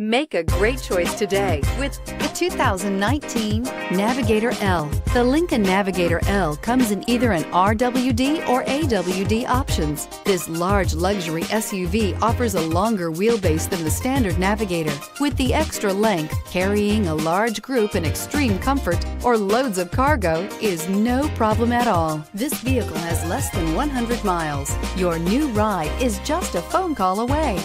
Make a great choice today with the 2019 Navigator L. The Lincoln Navigator L comes in either an RWD or AWD options. This large luxury SUV offers a longer wheelbase than the standard Navigator. With the extra length, carrying a large group in extreme comfort or loads of cargo is no problem at all. This vehicle has less than 100 miles. Your new ride is just a phone call away.